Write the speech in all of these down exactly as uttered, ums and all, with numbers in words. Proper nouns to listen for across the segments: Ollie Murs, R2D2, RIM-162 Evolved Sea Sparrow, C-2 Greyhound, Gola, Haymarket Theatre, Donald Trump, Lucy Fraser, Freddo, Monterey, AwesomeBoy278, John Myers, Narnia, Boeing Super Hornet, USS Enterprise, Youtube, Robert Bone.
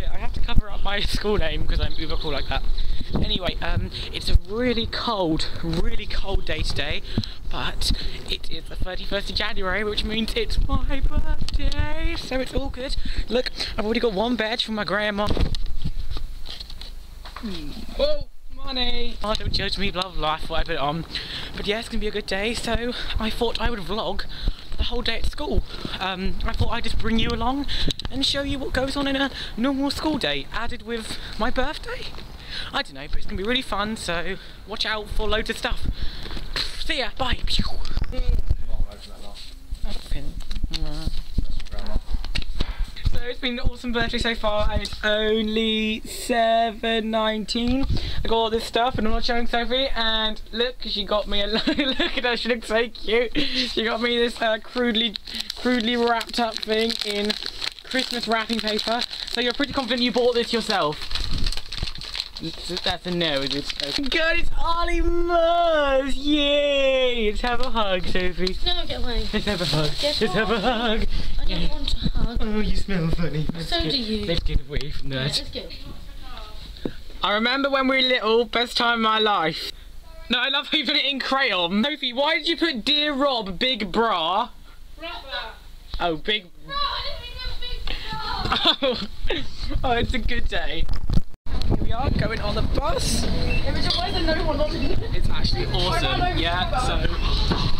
Yeah, I have to cover up my school name because I'm uber cool like that. Anyway, um, it's a really cold, really cold day today, but it is the thirty-first of January, which means it's my birthday, so it's all good. Look, I've already got one badge from my grandma. Whoa, money! Oh, don't judge me, love life, what I put it on. But yeah, it's going to be a good day, so I thought I would vlog the whole day at school. Um, I thought I'd just bring you along and show you what goes on in a normal school day, added with my birthday. I don't know, but it's going to be really fun, so watch out for loads of stuff. See ya, bye! So it's been an awesome birthday so far, and it's only seven nineteen. I got all this stuff, and I'm not showing Sophie, and look, she got me a look at her, she looks so cute. She got me this uh, crudely, crudely wrapped up thing in Christmas wrapping paper. So you're pretty confident you bought this yourself? That's a no, is it? Oh god, it's Ollie Murs! Yay! Let's have a hug, Sophie. No, get away. Let's have a hug. Get Let's hug. have a hug. I don't yeah. want to hug. Oh, you smell funny. Let's so get, do you. Let's get away from that. Yeah, let's get. I remember when we were little, best time of my life. No, I love how you put it in crayon. Sophie, why did you put Dear Rob, Big Bra? Rubber. Oh, Big... No, I didn't think of Big Bra. Oh, it's a good day. Here we are, going on the bus. It's actually awesome, yeah, so it's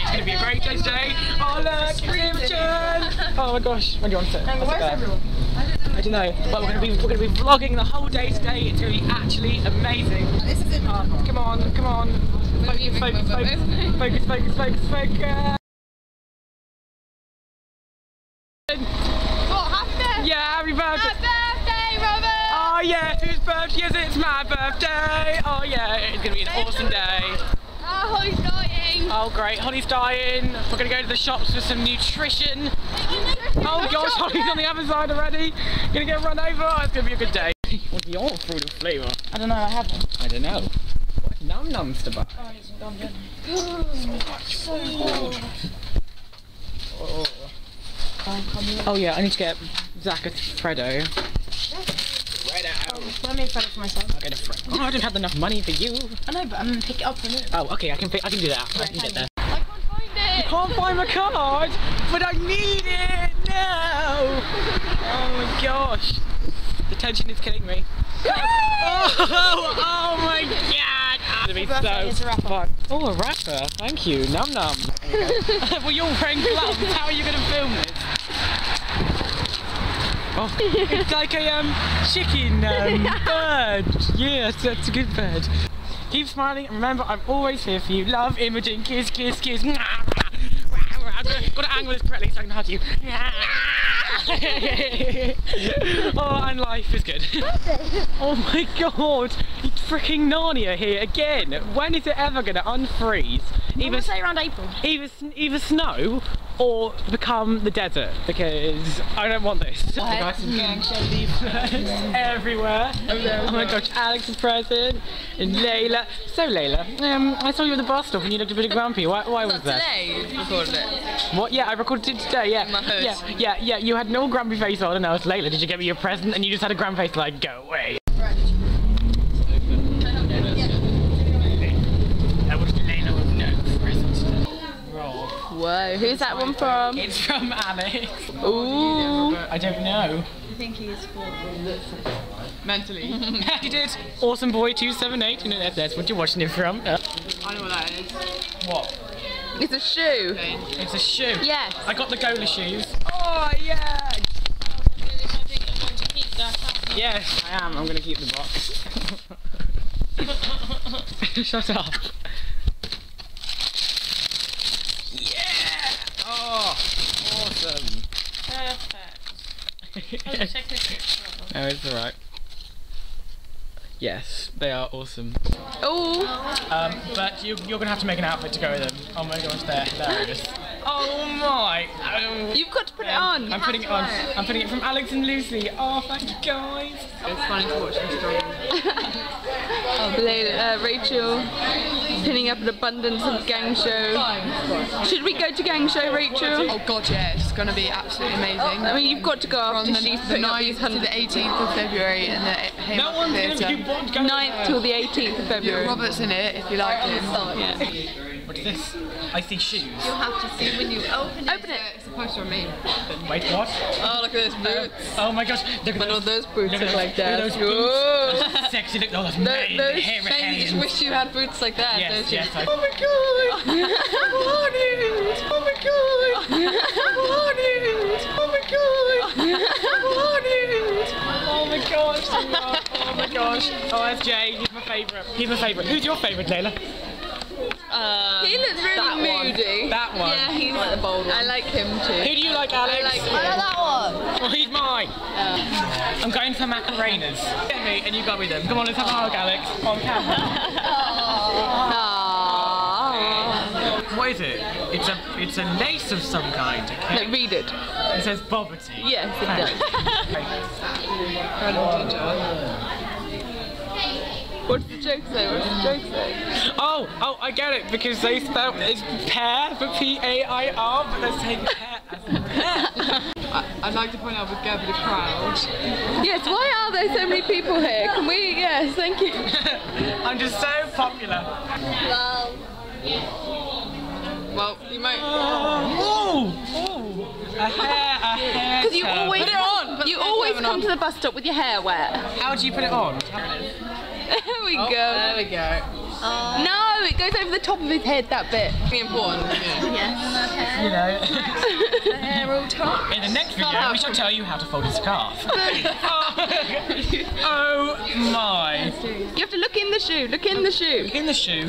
going to be a great day today. Oh look, Crimson! Oh my gosh, when do you want to sit? Where's everyone? I don't know, but we're going, to be, we're going to be vlogging the whole day today. It's going to be actually amazing. This is it. Come on, come on. Focus, focus, focus, focus, focus, focus, focus. What happened? Yeah, happy birthday! Oh yeah, whose birthday is it? It's my birthday! Oh yeah, it's going to be an awesome day. Oh, Holly's dying. Oh great, Holly's dying. We're going to go to the shops for some nutrition. Oh gosh, Holly's on the other side already. Going to get run over. It's going to be a good day. What do you want for the flavour? I don't know, I haven't. I don't know. What num-nums to buy? Oh, it's num so much. Oh. Oh yeah, I need to get Zach a Freddo. Oh, let me finish myself. I'll get a friend. Oh, I don't have enough money for you. I know, but I'm gonna pick it up for you. Oh, okay, I can pick, I can do that. Right, I can get there. I can't find it. I can't find my card, but I need it now. Oh my gosh, the tension is killing me. oh, oh my god. It's gonna be so is a fun. Oh, a wrapper. Thank you. Num num. Well, you're wearing gloves. How are you gonna film this? Oh, it's like a um, chicken um, bird. Yes, that's a good bird. Keep smiling and remember I'm always here for you. Love, Imogen, kiss, kiss, kiss. I've got to angle this correctly so I can hug you. Oh, and life is good. Oh my god, it's freaking Narnia here again. When is it ever going to unfreeze? Either, say around April. Either, either snow or become the desert, because I don't want this. The guys are getting candy everywhere. Oh my gosh, Alex is present and Layla. So Layla, um, I saw you at the bus stop and you looked a bit grumpy. Why, why was that? Today you recorded it. What? Yeah, I recorded it today. Yeah. In my hood. Yeah, yeah, yeah. You had no grumpy face on, and I was Layla. Did you get me your present? And you just had a grumpy face like, go away. Whoa, who's that one from? It's from Alex. Ooh. I don't know. I think he is for mentally. He did Awesome Boy two seven eight. You know that, that's what you're watching it from. Uh. I know what that is. What? It's a shoe. Okay. It's a shoe. Yes. I got the Gola shoes. Oh yeah. Yes, I am. I'm gonna keep the box. Shut up. Oh, awesome! Perfect. I'll check this picture. No, it's alright. Yes, they are awesome. Oh! Um, but you, you're gonna have to make an outfit to go with them. Oh my gosh, they're hilarious. Oh my! Oh. You've got to put um, it on. You I'm putting it on. It. I'm putting it from Alex and Lucy. Oh, thank you guys. It's fun to watch them struggle. uh, Rachel pinning up an abundance of gang show. Should we go to gang show, Rachel? Oh God, yeah. It's going to be absolutely amazing. I mean, you've got to go after the she's putting up these hundred. the eighteenth of February and the Haymarket Theatre. ninth till the eighteenth of February. Robert's in it if you like him. Yeah. What is this? I see shoes. You'll have to see when you open it. Open it! It's a poster of me. Wait, what? Oh, look at those boots. Oh, oh my gosh, look at but those. those boots. Look at like that. Look at those boots. Sexy, look at those. Those, those shiny, you just wish you had boots like that, yes, don't you? Yes, I... Oh my God! Oh my God! Oh my God! Oh my gosh! Oh my gosh! Oh, that's Jay. He's my favourite. He's my favourite. Who's your favourite, Layla? Um, he looks really that moody. One. That one. Yeah, he's like the bold one. I like him too. Who do you like, Alex? I like, I like that one. Well, he's mine. Uh. I'm going for Macarenas. Get me and you got me them. Come on, let's have a hug, Alex. On camera. Aww. Aww. What is it? It's a it's a lace of some kind. Okay? No, read it. It says Bobbity. Yes, it does. What's the joke say? What's the joke say? Oh, oh, I get it because they spelled it's pear for P A I R, but they're saying pear as pear. I, I'd like to point out we've gathered a crowd. Yes, why are there so many people here? Can we? Yes, thank you. I'm just so popular. Well, well, you might. Oh, oh, a hair, a hair. Because you always put it on. You always come to the bus stop with your hair wet. How do you put it on? There we oh, go. There we go. Uh, no, it goes over the top of his head, that bit. Be important. Yes. You know. The hair all top. In the next video, we shall tell you how to fold a scarf. Oh my. You have to look in the shoe. Look in the shoe. Look in the shoe.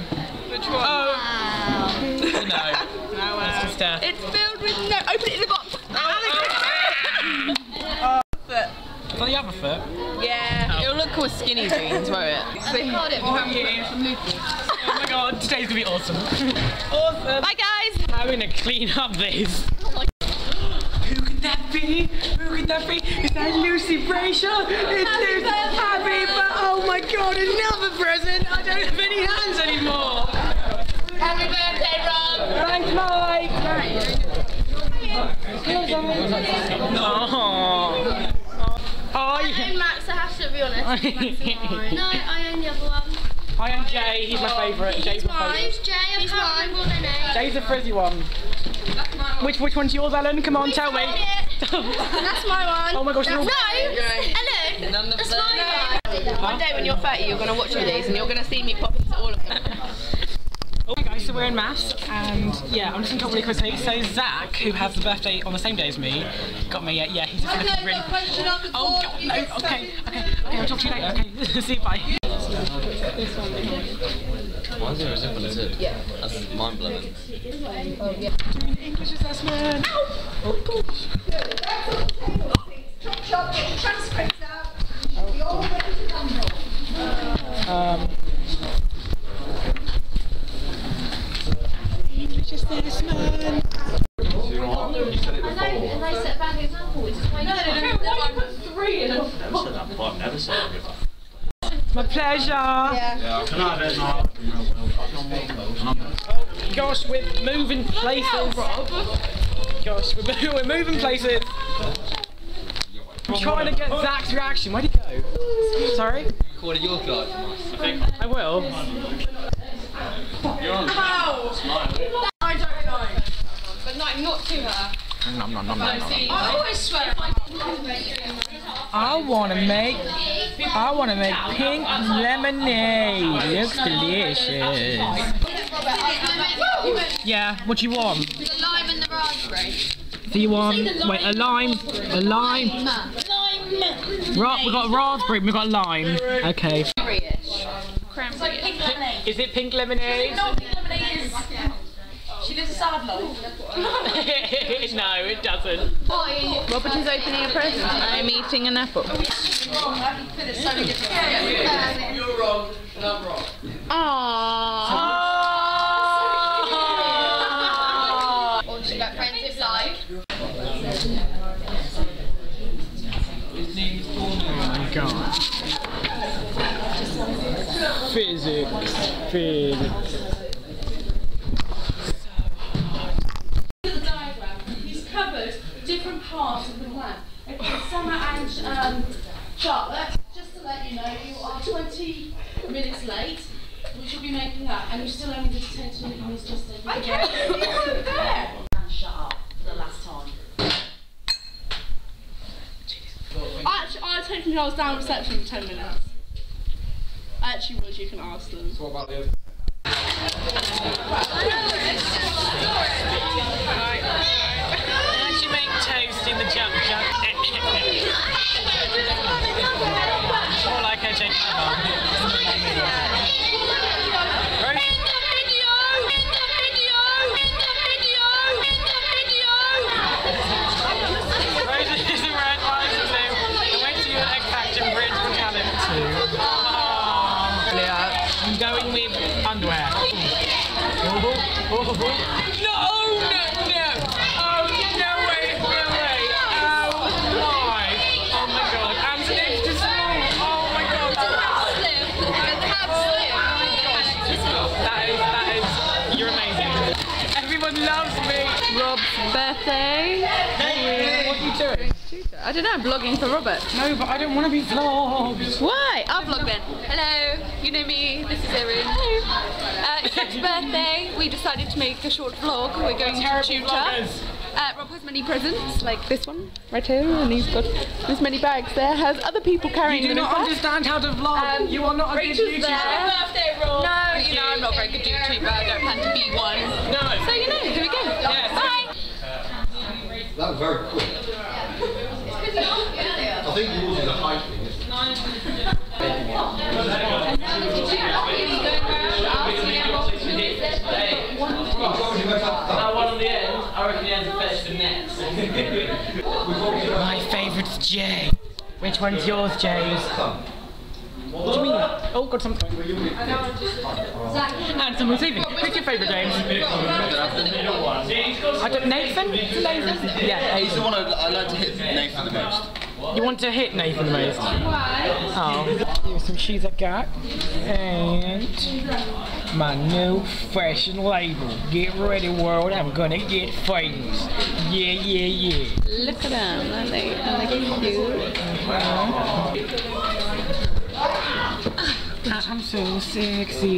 Which one? Oh. Wow. No. No, wow. It's just uh, it's filled with no. Open it in the box. Oh, oh, oh. Oh. It's on the other foot. Yeah. Oh. It'll look cool with skinny jeans, won't it? So I called it from Lucy. Oh my God, today's gonna be awesome. Awesome. Bye guys. I'm gonna clean up this. Oh my God. Who could that be? Who could that be? Is that Lucy Fraser? It's happy Lucy. Birthday. Happy but oh my God, another present. I don't have any hands anymore. Happy birthday, Rob. Thanks, Mike. Hi. Oh, yeah. I own Max, I have to be honest. No, I own the other one. I own Jay, he's my favourite. He's Jay's my favourite. Jay, I he's can't remember the name. Jay's a frizzy one. That's my one. Which, which one's yours, Ellen? Come on, we tell me. That's my one. Oh my gosh, you're all... No, Ellen, none of that's my one. Huh? One day when you're thirty, you're going to watch all these and you're going to see me pop into all of them. Okay guys, so we're in masks and yeah, I'm just going to talk really quickly. So Zach, who has the birthday on the same day as me, got me, uh, yeah, he's just looking really... Oh God, no, okay, okay, okay, I'll talk to you later, okay, see you, bye. Why is there a zipper lizard? Yeah. That's mind-blowing. Oh, yeah. Doing the English assessment! Ow! Oh gosh! Um... Just this man. You said it before. And I set a bad example, which is why you put three in a four. I've never said that before. It's my pleasure. Yeah. Can I have it? Gosh, we're moving places. Gosh, we're, we're moving places. I'm trying to get Zach's reaction. Where'd he go? Sorry? Record your card. I think I will. Ow! I don't know. But no, not to her. Nom, nom, nom, nom, nom, nom. I always swear. I want to make, I want to make pink lemonade. It looks delicious. Yeah, what do you want? The lime and the raspberry. Do you want, wait, a lime, a lime. Right, we've got a raspberry, we've got a lime. Okay. It's like pink lemonade. Is it pink lemonade? No, pink lemonade is... She lives a sad life. No, it doesn't. Robert is opening a present. I'm eating an apple. You're wrong, and I'm wrong. Aww. Oh my god. Physics. Physics. The diagram, he's covered different parts of the plan. Okay, Summer and um, Charlotte, just to let you know, you are twenty minutes late, which will be making up, and you're still only the detention and it's just taking I can't believe you weren't there! And shut up, for the last time. Actually, I technically I was down reception for ten minutes. Actually, would you can ask them. So what about the other? I actually make toast in the jump jump. Or like I take my mum. Going with underwear. Oh, oh, oh, oh. No, oh, no, no. Oh, no way, no way. Oh, why? Oh, my God. And an extra small. Oh, my God. Absolute. Absolute. Oh, my gosh. That is, that is, you're amazing. Everyone loves me. Rob's birthday. Hey, what are you doing? I don't know, vlogging for Robert. No, but I don't want to be vlogged. Why? I'll vlog then. Hello, you know me, this is Erin. Hello. Uh, it's Rob's birthday. We decided to make a short vlog. We're going to tutor. Uh, Rob has many presents, like this one right here, and he's got this many bags there. Has other people carrying them. You do not understand how to vlog. Um, you are not a good YouTuber. Happy birthday, Rob. No, Thank you know I'm not a very good YouTuber. I don't plan to be one. No. So you know, here we go. Yes. Bye. That was very quick. I think you all do the high thing, isn't it? That one on the end, I reckon the end's better than next. My favourite's Jay. Which one's yours, Jay? What do you mean? Oh, got something. And someone's leaving. Who's your favourite James? I don't, Nathan? Nathan? Yeah, he's the one I, I like to hit Nathan the most. You want to hit Nathan the most? Why? Oh. Here's some shoes I got. And my new fashion label. Get ready, world. I'm gonna get famous. Yeah, yeah, yeah. Look at them. Aren't they? Aren't they cute? Uh-huh. I'm so sexy.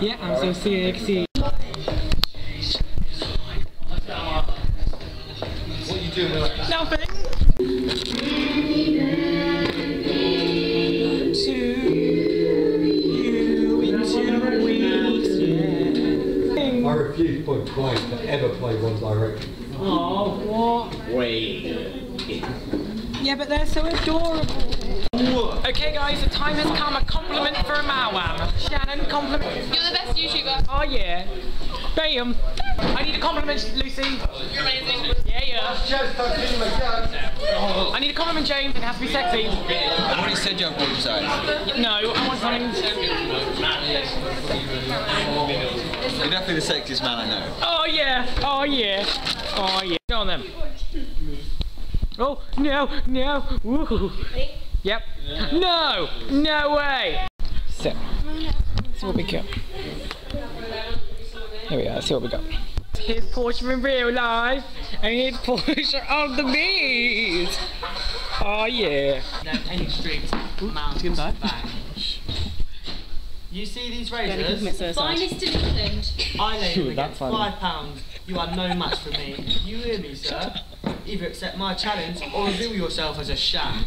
Yeah, I'm so sexy. What are you doing like that? Nothing. To you in two weeks, yeah. I refuse by twice to ever play One Direction. Oh, what? Wait. Yeah, but they're so adorable. Okay guys, the time has come. A compliment for a Mawam. Shannon, compliment. You're the best YouTuber. Oh yeah. Bam. I need a compliment, Lucy. You're amazing. Yeah, yeah. Oh. I need a compliment, James. It has to be sexy. I already said you have boob size. No, I want something. You're definitely the sexiest man I know. Oh yeah. Oh yeah. Oh yeah. Go on then. Oh, no, no, woo. Yep. No, no way. So, let's see what we got. Here we are, let's see what we got. Here's Portia in real life, and here's Portia on the bees. Oh, yeah. You see these razors? Finest in England. I know you get five pounds. You are no match for me. You hear me, sir? Either accept my challenge or reveal yourself as a sham.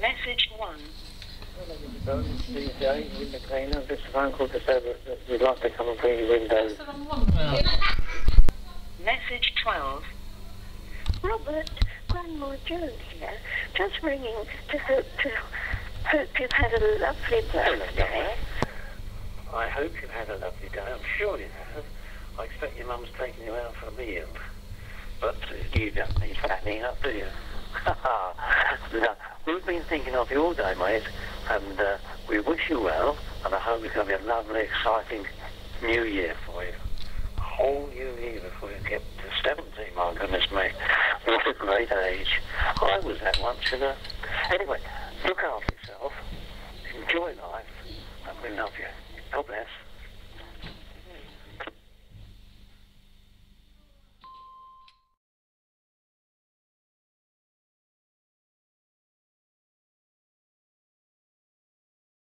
Message one. Hello, with Macarena. This phone call to say that we'd like to come and clean your windows. Message twelve. Robert, Grandma Joan here. Just ringing to hope to. Hope you've had a lovely birthday. I hope you've had a lovely day. I'm sure you have. I expect your mum's taking you out for a meal. But you don't need fattening up, do you? Ha ha. We've been thinking of you all day, mate. And uh, we wish you well. And I hope it's going to be a lovely, exciting new year for you. A whole new year before you get to seventy, my goodness me. You're a great age. I was that once, you know. Anyway, look after yourself, enjoy life, and we love you. God bless.